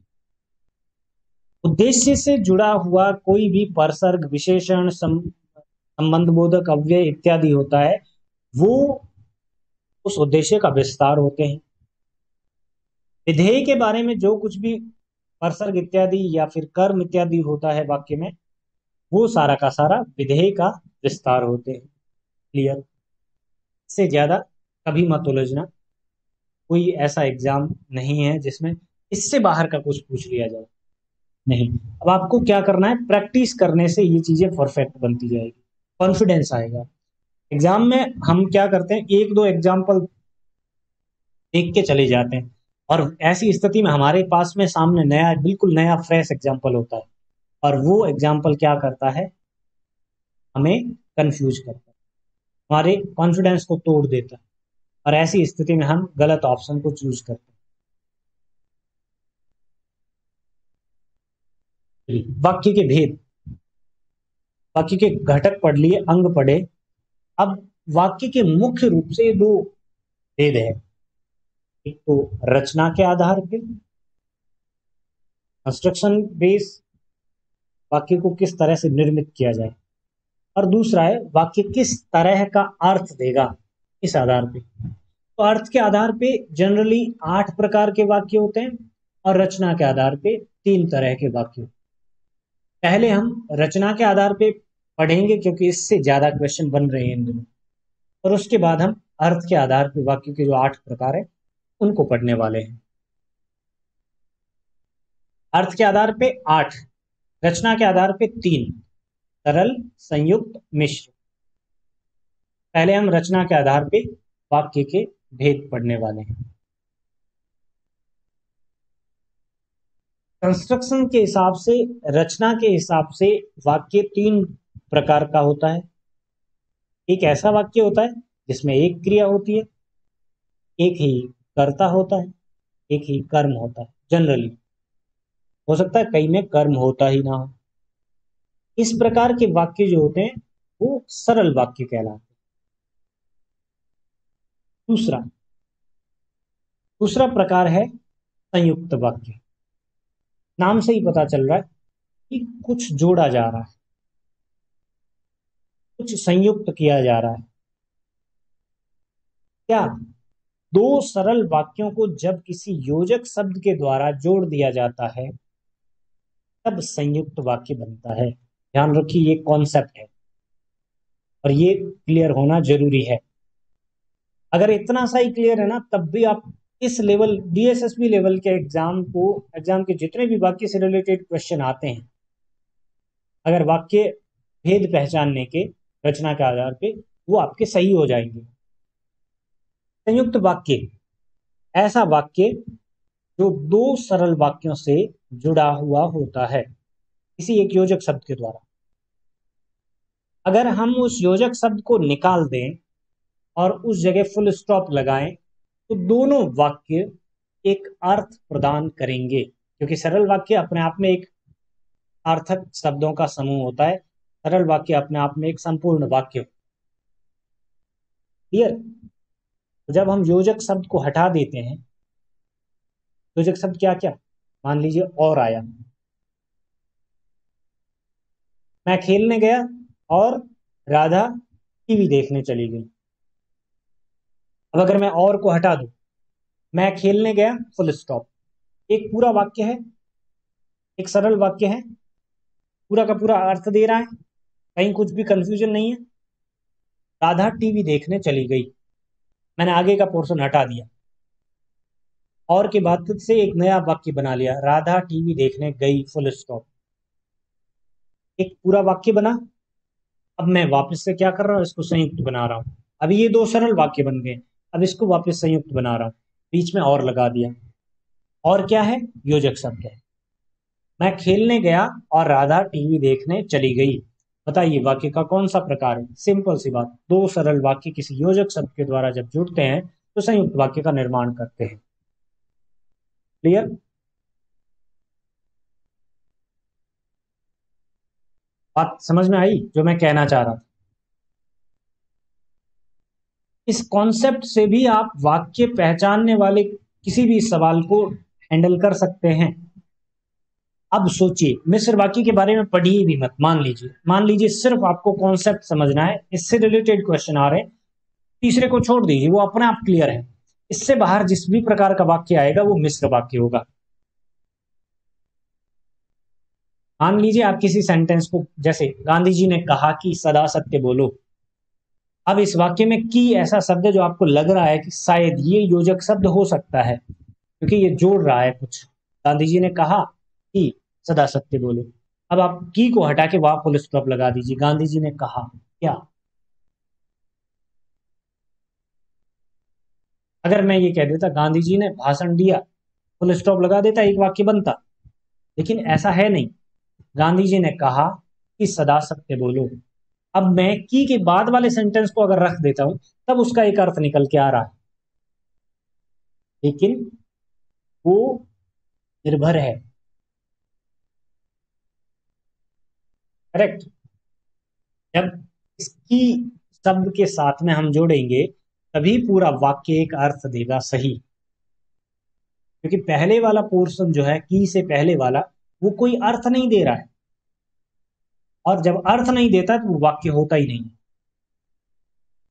उद्देश्य से जुड़ा हुआ कोई भी परसर्ग, विशेषण, संबंध बोधक, अव्यय इत्यादि होता है, वो उस उद्देश्य का विस्तार होते हैं। विधेय के बारे में जो कुछ भी परसर्ग इत्यादि या फिर कर्म इत्यादि होता है वाक्य में, वो सारा का सारा विधेय का विस्तार होते हैं। क्लियर? इससे ज्यादा कभी मत उलझना। कोई ऐसा एग्जाम नहीं है जिसमें इससे बाहर का कुछ पूछ लिया जाए, नहीं। अब आपको क्या करना है, प्रैक्टिस करने से ये चीजें परफेक्ट बनती जाएगी, कॉन्फिडेंस आएगा। एग्जाम में हम क्या करते हैं, एक दो एग्जाम्पल देख के चले जाते हैं, और ऐसी स्थिति में हमारे पास में सामने नया, बिल्कुल नया फ्रेश एग्जाम्पल होता है, और वो एग्जाम्पल क्या करता है, हमें कंफ्यूज करता है, हमारे कॉन्फिडेंस को तोड़ देता है, और ऐसी स्थिति में हम गलत ऑप्शन को चूज करते हैं। वाक्य के भेद, वाक्य के घटक पढ़ लिए, अंग पढ़े। अब वाक्य के मुख्य रूप से दो भेद है, एक तो रचना के आधार पे, कंस्ट्रक्शन बेस, वाक्य को किस तरह से निर्मित किया जाए, और दूसरा है वाक्य किस तरह का अर्थ देगा, इस आधार पे। तो अर्थ के आधार पे जनरली 8 प्रकार के वाक्य होते हैं, और रचना के आधार पे 3 तरह के वाक्य। पहले हम रचना के आधार पे पढ़ेंगे क्योंकि इससे ज्यादा क्वेश्चन बन रहे हैं इन दिनों, और उसके बाद हम अर्थ के आधार पे वाक्य के जो 8 प्रकार है उनको पढ़ने वाले हैं। अर्थ के आधार पे 8, रचना के आधार पे 3, सरल, संयुक्त, मिश्र। पहले हम रचना के आधार पे वाक्य के भेद पढ़ने वाले हैं। कंस्ट्रक्शन के हिसाब से, रचना के हिसाब से वाक्य 3 प्रकार का होता है। एक ऐसा वाक्य होता है जिसमें एक क्रिया होती है, एक ही कर्ता होता है, एक ही कर्म होता है। जनरली हो सकता है कई में कर्म होता ही ना हो। इस प्रकार के वाक्य जो होते हैं वो सरल वाक्य कहलाते हैं। दूसरा प्रकार है संयुक्त वाक्य। नाम से ही पता चल रहा है कि कुछ जोड़ा जा रहा है, कुछ संयुक्त किया जा रहा है। क्या दो सरल वाक्यों को जब किसी योजक शब्द के द्वारा जोड़ दिया जाता है तब संयुक्त वाक्य बनता है। ध्यान रखिए, ये कॉन्सेप्ट है और ये क्लियर होना जरूरी है। अगर इतना सा ही क्लियर है ना, तब भी आप इस लेवल, डीएसएसबी लेवल के एग्जाम के जितने भी वाक्य से रिलेटेड क्वेश्चन आते हैं, अगर वाक्य भेद पहचानने के रचना के आधार पर, वो आपके सही हो जाएंगे। संयुक्त वाक्य ऐसा वाक्य जो दो सरल वाक्यों से जुड़ा हुआ होता है किसी एक योजक शब्द के द्वारा। अगर हम उस योजक शब्द को निकाल दें और उस जगह फुल स्टॉप लगाएं तो दोनों वाक्य एक अर्थ प्रदान करेंगे, क्योंकि सरल वाक्य अपने आप में एक अर्थक शब्दों का समूह होता है, सरल वाक्य अपने आप में एक संपूर्ण वाक्य। क्लियर? तो जब हम योजक शब्द को हटा देते हैं, योजक शब्द क्या क्या, मान लीजिए और आया, मैं खेलने गया और राधा टीवी देखने चली गई। अब अगर मैं और को हटा दूं मैं खेलने गया, फुल स्टॉप। एक पूरा वाक्य है, एक सरल वाक्य है, पूरा का पूरा अर्थ दे रहा है, कहीं कुछ भी कंफ्यूजन नहीं है। राधा टीवी देखने चली गई, मैंने आगे का पोर्शन हटा दिया और के बाद खुद से एक नया वाक्य बना लिया, राधा टीवी देखने गई, फुल स्टॉप। एक पूरा वाक्य बना। अब मैं वापस से क्या कर रहा हूँ, इसको संयुक्त बना रहा हूँ। अब ये दो सरल वाक्य बन गए, अब इसको वापस संयुक्त बना रहा हूँ, बीच में और लगा दिया। और क्या है, योजक शब्द है। मैं खेलने गया और राधा टीवी देखने चली गई। बताइए वाक्य का कौन सा प्रकार है? सिंपल सी बात, दो सरल वाक्य किसी योजक शब्द के द्वारा जब जुड़ते हैं तो संयुक्त वाक्य का निर्माण करते हैं। क्लियर? बात समझ में आई जो मैं कहना चाह रहा था? इस कॉन्सेप्ट से भी आप वाक्य पहचानने वाले किसी भी सवाल को हैंडल कर सकते हैं। अब सोचिए, मिश्र वाक्य के बारे में पढ़िए भी मत, मान लीजिए सिर्फ आपको कॉन्सेप्ट समझना है, इससे रिलेटेड क्वेश्चन आ रहे हैं, तीसरे को छोड़ दीजिए, वो अपने आप क्लियर है। इससे बाहर जिस भी प्रकार का वाक्य आएगा वो मिश्र वाक्य होगा। मान लीजिए आप किसी सेंटेंस को, जैसे गांधी जी ने कहा कि सदा सत्य बोलो। अब इस वाक्य में की ऐसा शब्द है जो आपको लग रहा है कि शायद ये योजक शब्द हो सकता है, क्योंकि ये जोड़ रहा है कुछ। गांधी जी ने कहा कि सदा सत्य बोलो, अब आप की को हटा के वहां फुल स्टॉप लगा दीजिए। गांधी जी ने कहा क्या? अगर मैं ये कह देता गांधी जी ने भाषण दिया, फुल स्टॉप लगा देता, एक वाक्य बनता, लेकिन ऐसा है नहीं। गांधी जी ने कहा कि सदा सत्य बोलो। अब मैं की के बाद वाले सेंटेंस को अगर रख देता हूं तब उसका एक अर्थ निकल के आ रहा है, लेकिन वो निर्भर है। करेक्ट? जब इस की शब्द के साथ में हम जोड़ेंगे तभी पूरा वाक्य एक अर्थ देगा सही, क्योंकि पहले वाला पोर्शन जो है, की से पहले वाला, वो कोई अर्थ नहीं दे रहा है, और जब अर्थ नहीं देता तो वो वाक्य होता ही नहीं।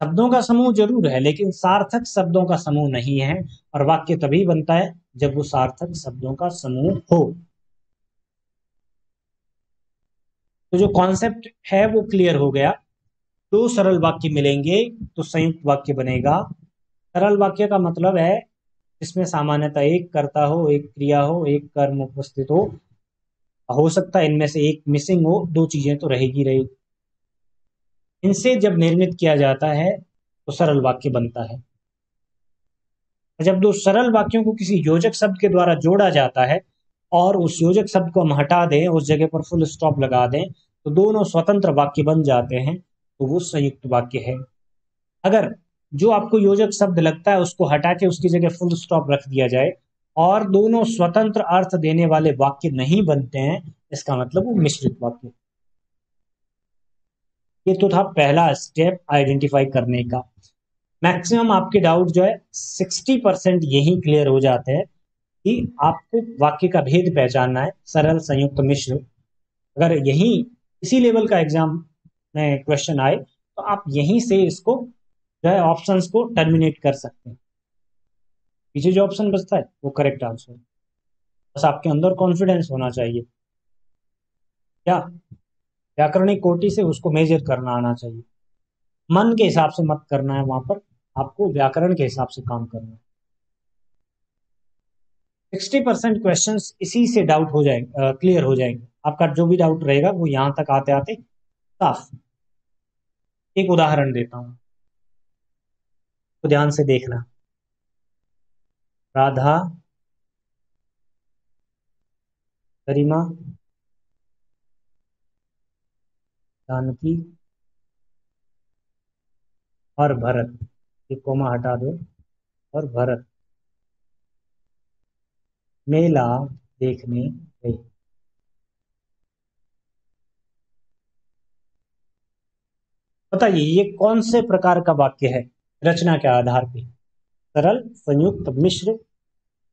शब्दों का समूह जरूर है, लेकिन सार्थक शब्दों का समूह नहीं है, और वाक्य तभी बनता है जब वो सार्थक शब्दों का समूह हो। तो जो कॉन्सेप्ट है वो क्लियर हो गया। दो सरल वाक्य मिलेंगे तो संयुक्त वाक्य बनेगा। सरल वाक्य का मतलब है इसमें सामान्यतः एक कर्ता हो, एक क्रिया हो, एक कर्म उपस्थित हो सकता है इनमें से एक मिसिंग हो, दो चीजें तो रहेगी रहेगी। इनसे जब निर्मित किया जाता है तो सरल वाक्य बनता है। जब दो सरल वाक्यों को किसी योजक शब्द के द्वारा जोड़ा जाता है और उस योजक शब्द को हम हटा दें, उस जगह पर फुल स्टॉप लगा दें, तो दोनों स्वतंत्र वाक्य बन जाते हैं, तो वो संयुक्त वाक्य है। अगर जो आपको योजक शब्द लगता है उसको हटा के उसकी जगह फुल स्टॉप रख दिया जाए और दोनों स्वतंत्र अर्थ देने वाले वाक्य नहीं बनते हैं, इसका मतलब वो मिश्रित वाक्य। ये तो था पहला स्टेप आइडेंटिफाई करने का। मैक्सिमम आपके डाउट जो है 60% यही क्लियर हो जाते हैं कि आपको वाक्य का भेद पहचानना है, सरल, संयुक्त, मिश्र। अगर यही इसी लेवल का एग्जाम में क्वेश्चन आए तो आप यहीं से इसको जो है ऑप्शंस को टर्मिनेट कर सकते हैं। पीछे जो ऑप्शन बचता है वो करेक्ट आंसर। बस आपके अंदर कॉन्फिडेंस होना चाहिए, क्या व्याकरणिक कोटि से उसको मेजर करना आना चाहिए। मन के हिसाब से मत करना है, वहां पर आपको व्याकरण के हिसाब से काम करना है। 60% क्वेश्चन इसी से डाउट हो जाएंगे, क्लियर हो जाएंगे। आपका जो भी डाउट रहेगा वो यहाँ तक आते आते साफ। एक उदाहरण देता हूँ तो ध्यान से देखना। राधा, गरिमा, जानकी और भरत। एक कोमा हटा दो और भरत मेला देखने गई। बताइए ये कौन से प्रकार का वाक्य है, रचना के आधार पे? सरल, संयुक्त, मिश्र,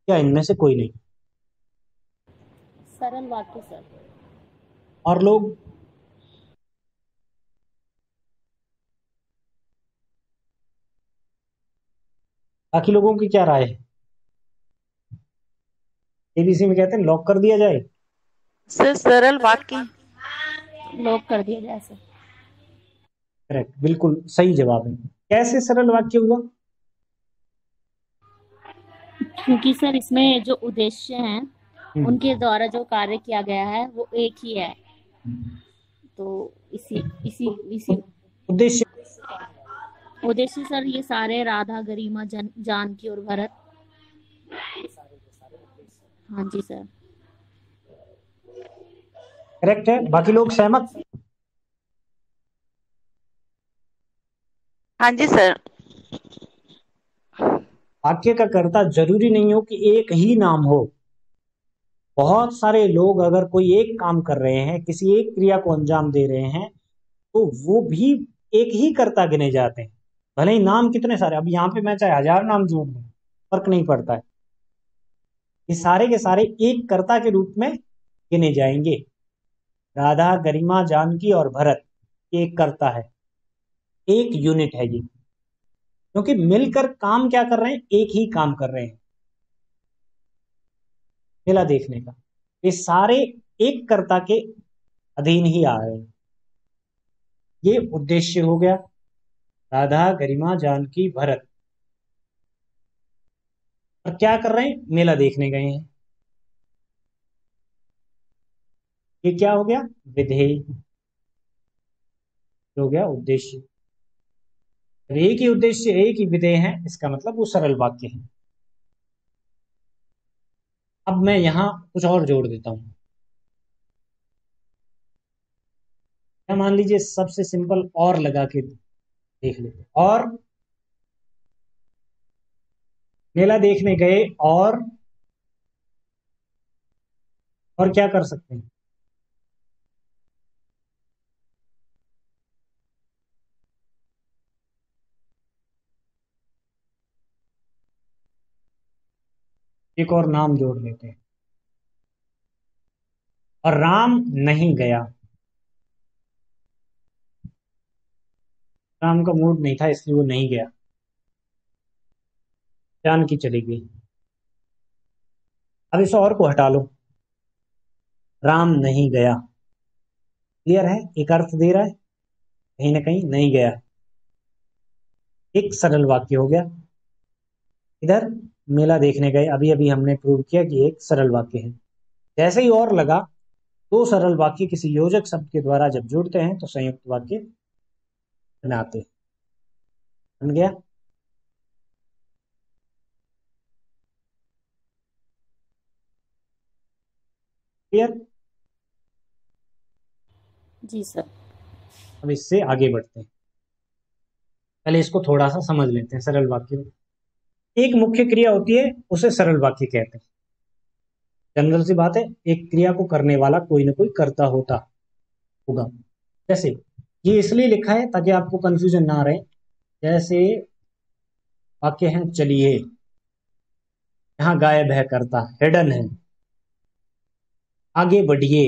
या इनमें से कोई नहीं? सरल वाक्य सर। और लोग बाकी लोगों की क्या राय है? एबीसी में कहते हैं लॉक कर दिया जाए सर, सरल वाक्य लॉक कर दिया जाए सर। करेक्ट, बिल्कुल सही जवाब है। कैसे सरल वाक्य हुआ? क्योंकि सर इसमें जो उद्देश्य हैं उनके द्वारा जो कार्य किया गया है वो एक ही है, तो इसी इसी इसी उद्देश्य उद्देश्य सर ये सारे राधा गरिमा जानकी और भरत। हाँ जी सर करेक्ट है। बाकी लोग सहमत? हाँ जी सर। वाक्य का कर्ता जरूरी नहीं हो कि एक ही नाम हो, बहुत सारे लोग अगर कोई एक काम कर रहे हैं, किसी एक क्रिया को अंजाम दे रहे हैं तो वो भी एक ही कर्ता गिने जाते हैं, भले ही नाम कितने सारे। अब यहाँ पे मैं चाहे 1000 नाम जोड़ लूं फर्क नहीं पड़ता है, ये सारे के सारे एक कर्ता के रूप में गिने जाएंगे। राधा गरिमा जानकी और भरत एक कर्ता है, एक यूनिट है ये, क्योंकि मिलकर काम क्या कर रहे हैं, एक ही काम कर रहे हैं, मेला देखने का। ये सारे एक कर्ता के अधीन ही आ रहे हैं। ये उद्देश्य हो गया राधा गरिमा जानकी भरत, और क्या कर रहे हैं, मेला देखने गए हैं। ये क्या हो गया, विधेय हो गया उद्देश्य। एक ही उद्देश्य एक ही विधेय है, इसका मतलब वो सरल वाक्य है। अब मैं यहां कुछ और जोड़ देता हूं। क्या मान लीजिए सबसे सिंपल और लगा के देख लेते। और मेला देखने गए और क्या कर सकते हैं, एक और नाम जोड़ लेते हैं। और राम नहीं गया, राम का मूड नहीं था इसलिए वो नहीं गया, जानकी चली गई। अब इस और को हटा लो, राम नहीं गया, क्लियर है, एक अर्थ दे रहा है कहीं ना कहीं, नहीं गया, एक सरल वाक्य हो गया। इधर मेला देखने गए, अभी अभी हमने प्रूव किया कि एक सरल वाक्य है। जैसे ही और लगा, दो सरल वाक्य किसी योजक शब्द के द्वारा जब जुड़ते हैं तो संयुक्त वाक्य बनाते हैं। बन गया? क्लियर? जी सर। अब इससे आगे बढ़ते हैं, पहले इसको थोड़ा सा समझ लेते हैं। सरल वाक्य, एक मुख्य क्रिया होती है उसे सरल वाक्य कहते हैं। जनरल सी बात है, एक क्रिया को करने वाला कोई ना कोई करता होता होगा। जैसे ये इसलिए लिखा है ताकि आपको कंफ्यूजन ना रहे। जैसे वाक्य हैं, चलिए, यहाँ गायब है करता, हिडन है, आगे बढ़िए,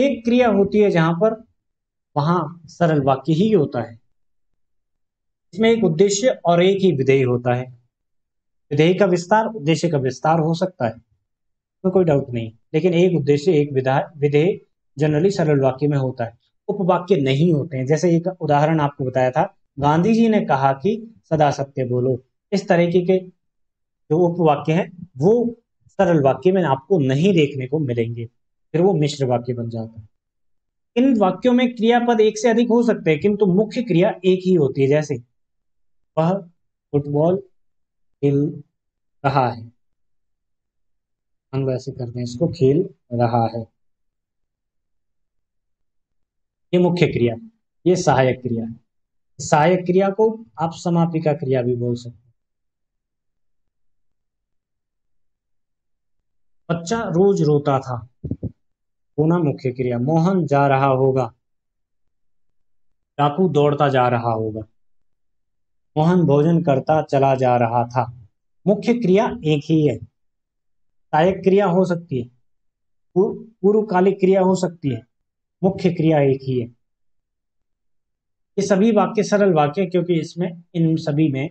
एक क्रिया होती है जहां पर वहां सरल वाक्य ही होता है। इसमें एक उद्देश्य और एक ही विधेय होता है। विधेय का विस्तार उद्देश्य का विस्तार हो सकता है, तो कोई डाउट नहीं, लेकिन एक उद्देश्य एक विधेय जनरली सरल वाक्य में होता है। उपवाक्य नहीं होते हैं। जैसे एक उदाहरण आपको बताया था, गांधी जी ने कहा कि सदा सत्य बोलो, इस तरीके के जो उपवाक्य हैं वो सरल वाक्य में आपको नहीं देखने को मिलेंगे, फिर वो मिश्र वाक्य बन जाता है। इन वाक्यों में क्रियापद एक से अधिक हो सकते हैं, किंतु मुख्य क्रिया एक ही होती है। जैसे वह फुटबॉल खेल रहा है, हम वैसे करते हैं इसको, खेल रहा है, ये मुख्य क्रिया, ये सहायक क्रिया है। सहायक क्रिया को आप समापिका क्रिया भी बोल सकते हैं। बच्चा रोज रोता था, होना मुख्य क्रिया। मोहन जा रहा होगा, डाकू दौड़ता जा रहा होगा, मोहन भोजन करता चला जा रहा था, मुख्य क्रिया एक ही है। सहायक क्रिया हो सकती है, पूर्वकालिक क्रिया हो सकती है, मुख्य क्रिया एक ही है। ये सभी वाक्य सरल वाक्य, क्योंकि इसमें इन सभी में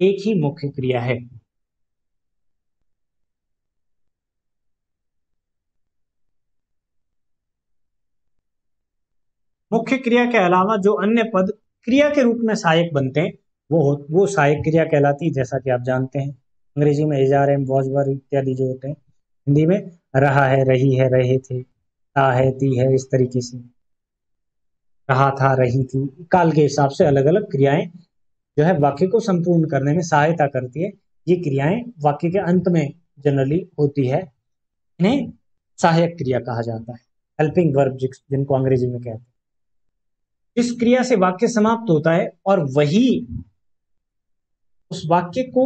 एक ही मुख्य क्रिया है। मुख्य क्रिया के अलावा जो अन्य पद क्रिया के रूप में सहायक बनते हैं वो सहायक क्रिया कहलाती है, जैसा कि आप जानते हैं। अंग्रेजी में is are am was were इत्यादि जो होते हैं, हिंदी में रहा है, रही है, रहे थे, ता है, ती है, इस तरीके से रहा था, रही थी। काल के हिसाब से अलग अलग क्रियाएं जो है वाक्य को संपूर्ण करने में सहायता करती है। ये क्रियाएं वाक्य के अंत में जनरली होती है, इन्हें सहायक क्रिया कहा जाता है, हेल्पिंग वर्ब जिनको अंग्रेजी में कहते हैं। जिस क्रिया से वाक्य समाप्त होता है और वही उस वाक्य को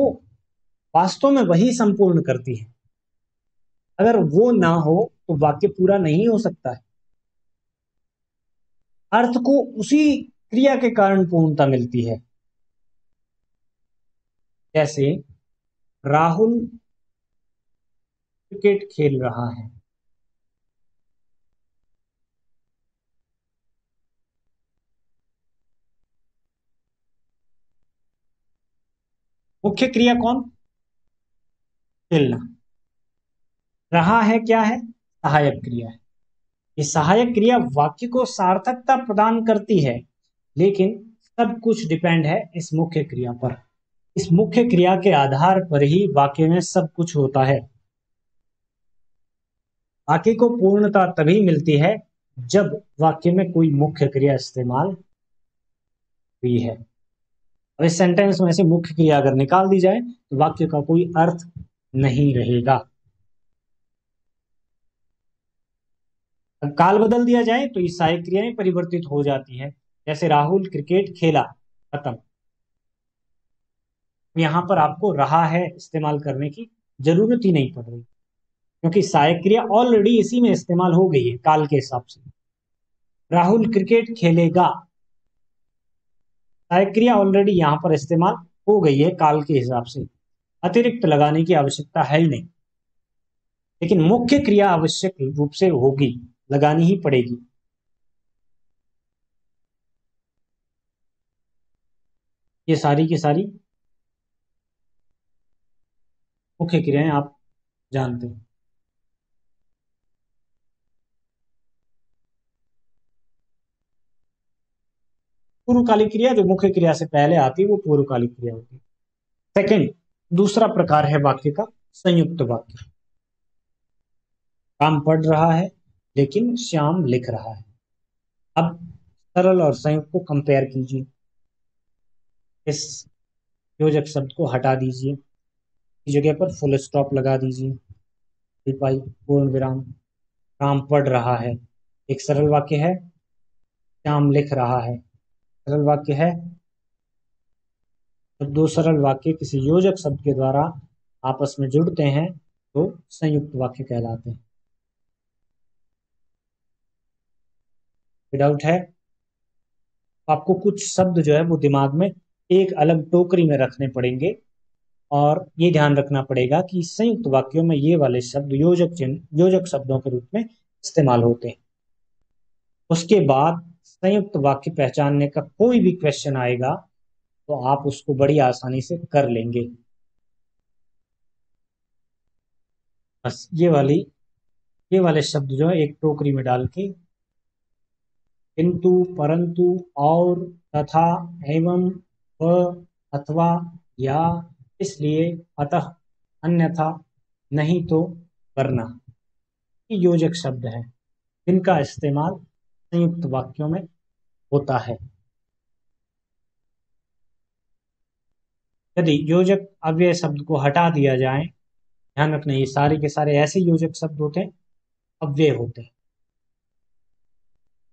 वास्तव में वही संपूर्ण करती है, अगर वो ना हो तो वाक्य पूरा नहीं हो सकता है। अर्थ को उसी क्रिया के कारण पूर्णता मिलती है। जैसे राहुल क्रिकेट खेल रहा है, मुख्य क्रिया कौन? खेलना। रहा है क्या है? सहायक क्रिया है। ये सहायक क्रिया वाक्य को सार्थकता प्रदान करती है, लेकिन सब कुछ डिपेंड है इस मुख्य क्रिया पर। इस मुख्य क्रिया के आधार पर ही वाक्य में सब कुछ होता है। वाक्य को पूर्णता तभी मिलती है जब वाक्य में कोई मुख्य क्रिया इस्तेमाल हुई है। अब इस सेंटेंस में से मुख्य क्रिया अगर निकाल दी जाए तो वाक्य का कोई अर्थ नहीं रहेगा। काल बदल दिया जाए तो ये सहायक क्रियाएं परिवर्तित हो जाती है। जैसे राहुल क्रिकेट खेला, खत्म। यहां पर आपको रहा है इस्तेमाल करने की जरूरत ही नहीं पड़ रही, क्योंकि सहायक क्रिया ऑलरेडी इसी में इस्तेमाल हो गई है काल के हिसाब से। राहुल क्रिकेट खेलेगा, सहायक क्रिया ऑलरेडी यहाँ पर इस्तेमाल हो गई है काल के हिसाब से, अतिरिक्त लगाने की आवश्यकता है ही नहीं। लेकिन मुख्य क्रिया आवश्यक रूप से होगी, लगानी ही पड़ेगी। ये सारी की सारी मुख्य क्रियाएं आप जानते हैं। पूर्वकालिक क्रिया जो मुख्य क्रिया से पहले आती है वो पूर्वकालिक क्रिया होती है। सेकंड, दूसरा प्रकार है वाक्य का संयुक्त वाक्य। राम पढ़ रहा है लेकिन श्याम लिख रहा है। अब सरल और संयुक्त को कंपेयर कीजिए। इस योजक शब्द को हटा दीजिए, इस जगह पर फुल स्टॉप लगा दीजिए, पूर्ण विराम। राम पढ़ रहा है एक सरल वाक्य है, श्याम लिख रहा है सरल वाक्य है। जब दो सरल वाक्य किसी योजक शब्द के द्वारा आपस में जुड़ते हैं तो संयुक्त वाक्य कहलाते हैं। डाउट है आपको कुछ शब्द जो है वो दिमाग में एक अलग टोकरी में रखने पड़ेंगे, और ये ध्यान रखना पड़ेगा कि संयुक्त वाक्यों में ये वाले शब्द योजक शब्दों के रूप में इस्तेमाल होते हैं। उसके बाद संयुक्त वाक्य पहचानने का कोई भी क्वेश्चन आएगा तो आप उसको बड़ी आसानी से कर लेंगे। बस ये वाले शब्द जो है एक टोकरी में डाल के, किंतु, परंतु, और, तथा, एवं, व, अथवा, या, इसलिए, अतः, अन्यथा, नहीं तो, वरना, ये योजक शब्द हैं जिनका इस्तेमाल संयुक्त वाक्यों में होता है। यदि योजक अव्यय शब्द को हटा दिया जाए, ध्यान रखना ये सारे के सारे ऐसे योजक शब्द होते हैं, अव्यय होते हैं।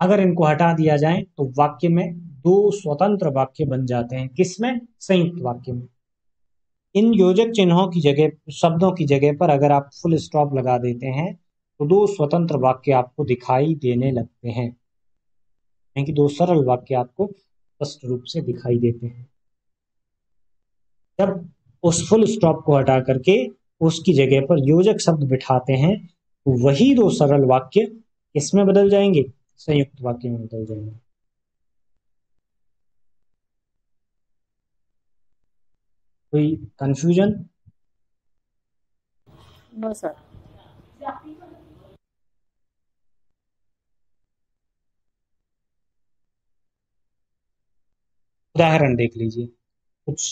अगर इनको हटा दिया जाए तो वाक्य में दो स्वतंत्र वाक्य बन जाते हैं। किसमें? संयुक्त वाक्य में। इन योजक चिन्हों की जगह, शब्दों की जगह पर अगर आप फुल स्टॉप लगा देते हैं तो दो स्वतंत्र वाक्य आपको दिखाई देने लगते हैं, क्योंकि दो सरल वाक्य आपको स्पष्ट रूप से दिखाई देते हैं। जब उस फुल स्टॉप को हटा करके उसकी जगह पर योजक शब्द बिठाते हैं तो वही दो सरल वाक्य इसमें बदल जाएंगे, संयुक्त वाक्य में बदल जाएंगे। कोई कंफ्यूजन? No sir. उदाहरण देख लीजिए, कुछ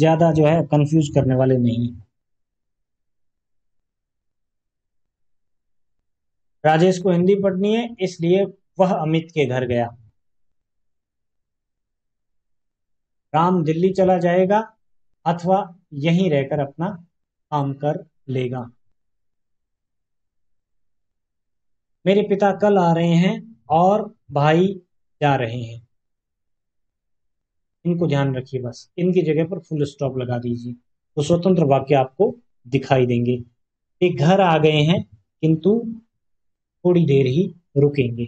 ज्यादा जो है कंफ्यूज करने वाले नहीं। राजेश को हिंदी पढ़नी है इसलिए वह अमित के घर गया। राम दिल्ली चला जाएगा अथवा यहीं रहकर अपना काम कर लेगा। मेरे पिता कल आ रहे हैं और भाई जा रहे हैं। इनको ध्यान रखिए, बस इनकी जगह पर फुल स्टॉप लगा दीजिए तो स्वतंत्र वाक्य आपको दिखाई देंगे। ये घर आ गए हैं किंतु थोड़ी देर ही रुकेंगे।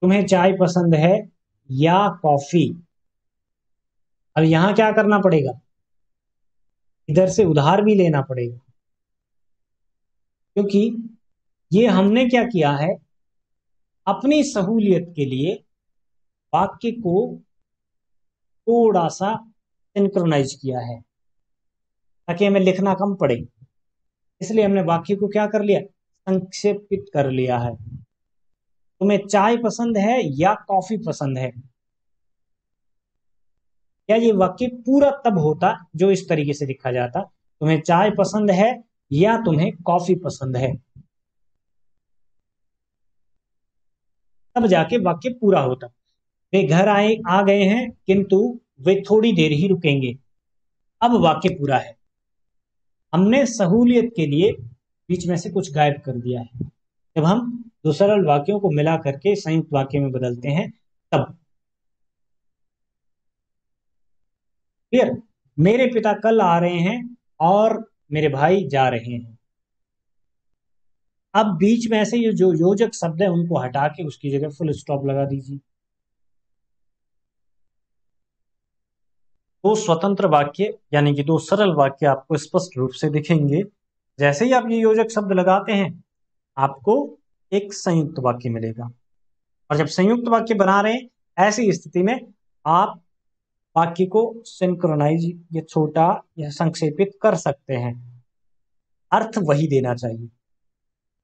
तुम्हें चाय पसंद है या कॉफी? अब यहां क्या करना पड़ेगा, इधर से उधार भी लेना पड़ेगा, क्योंकि ये हमने क्या किया है, अपनी सहूलियत के लिए वाक्य को थोड़ा सा सिंक्रोनाइज किया है ताकि हमें लिखना कम पड़े। इसलिए हमने वाक्य को क्या कर लिया, संक्षेपित कर लिया है। तुम्हें चाय पसंद है या कॉफी पसंद है, या ये वाक्य पूरा तब होता जो इस तरीके से लिखा जाता, तुम्हें चाय पसंद है या तुम्हें कॉफी पसंद है, तब जाके वाक्य पूरा होता। वे घर आ गए हैं किंतु वे थोड़ी देर ही रुकेंगे, अब वाक्य पूरा है। हमने सहूलियत के लिए बीच में से कुछ गायब कर दिया है। जब हम दो सरल वाक्यों को मिला करके संयुक्त वाक्य में बदलते हैं तब। क्लियर? मेरे पिता कल आ रहे हैं और मेरे भाई जा रहे हैं। अब बीच में से जो योजक शब्द है उनको हटा के उसकी जगह फुल स्टॉप लगा दीजिए तो स्वतंत्र वाक्य यानी कि दो सरल वाक्य आपको स्पष्ट रूप से दिखेंगे। जैसे ही आप ये योजक शब्द लगाते हैं आपको एक संयुक्त वाक्य मिलेगा। और जब संयुक्त वाक्य बना रहे हैं ऐसी स्थिति में आप वाक्य को सिंक्रोनाइज या छोटा या संक्षेपित कर सकते हैं, अर्थ वही देना चाहिए।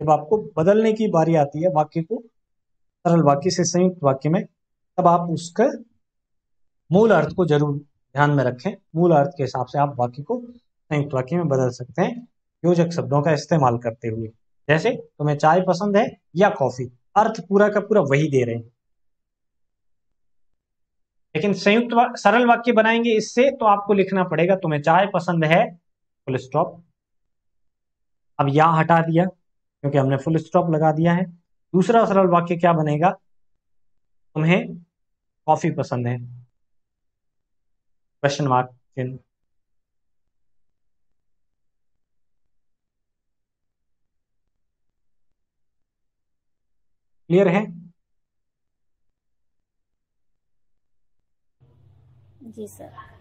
जब आपको बदलने की बारी आती है वाक्य को सरल वाक्य से संयुक्त वाक्य में, तब आप उसके मूल अर्थ को जरूर ध्यान में रखें। मूल अर्थ के हिसाब से आप वाक्य को संयुक्त वाक्य में बदल सकते हैं योजक शब्दों का इस्तेमाल करते हुए। जैसे तुम्हें चाय पसंद है या कॉफी, अर्थ पूरा का पूरा वही दे रहे हैं, लेकिन संयुक्त सरल वाक्य बनाएंगे इससे तो आपको लिखना पड़ेगा तुम्हें चाय पसंद है, फुल स्टॉप। अब या हटा दिया क्योंकि हमने फुल स्टॉप लगा दिया है। दूसरा सरल वाक्य क्या बनेगा, तुम्हें कॉफी पसंद है, प्रश्न मार्क चिन्ह। क्लियर है जी सर।